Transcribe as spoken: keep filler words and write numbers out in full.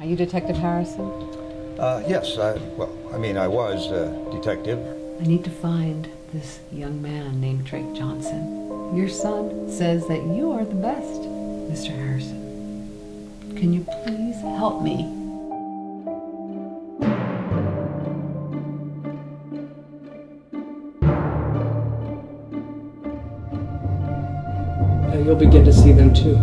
Are you Detective Harrison? Uh, yes, I, well, I mean, I was a detective. I need to find this young man named Drake Johnson. Your son says that you are the best, Mister Harrison. Can you please help me? And you'll begin to see them too.